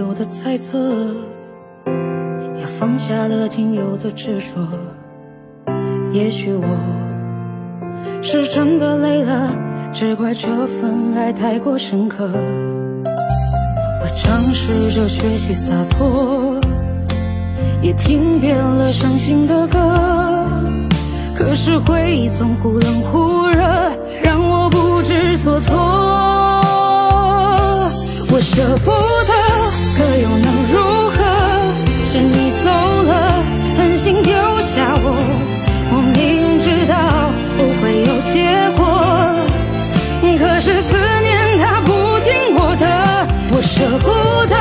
有的猜测，也放下了仅有的执着。也许我是真的累了，只怪这份爱太过深刻。我尝试着学习洒脱，也听遍了伤心的歌，可是回忆总忽冷忽热，让我不知所措。 我舍不得，可又能如何？是你走了，狠心丢下我。我明知道不会有结果，可是思念它不听我的。我舍不得，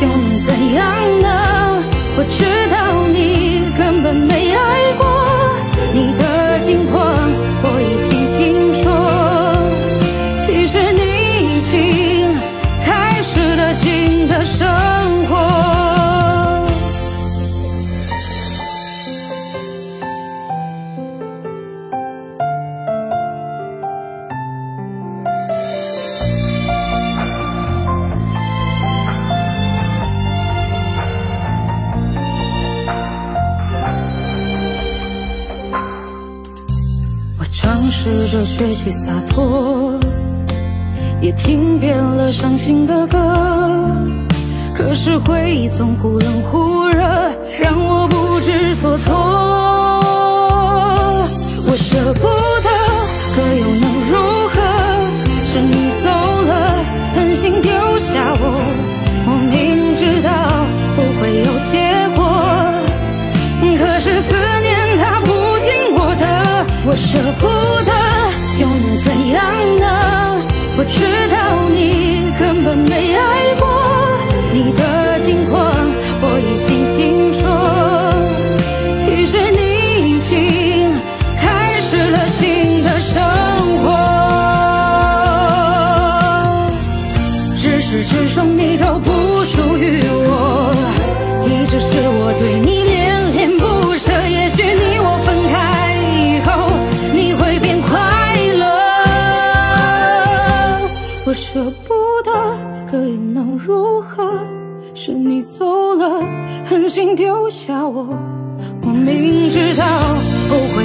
又能怎样呢？我知道你根本没爱过，你的近况我已经听说。其实你已经。 新的生活，我尝试着学习洒脱，也听遍了伤心的歌。 可是回忆总忽冷忽热，让我不知所措。我舍不得，可又能如何？是你走了，狠心丢下我。我明知道不会有结果，可是思念它不听我的。我舍不得，又能怎样呢？我知道你根本没爱过。 你的近况我已经听说，其实你已经开始了新的生活，至始至终你都不属于我，一直是我对你恋恋不舍。也许你我分开以后，你会变快乐，我舍不得。 可又能如何？是你走了，狠心丢下我。我明知道后悔。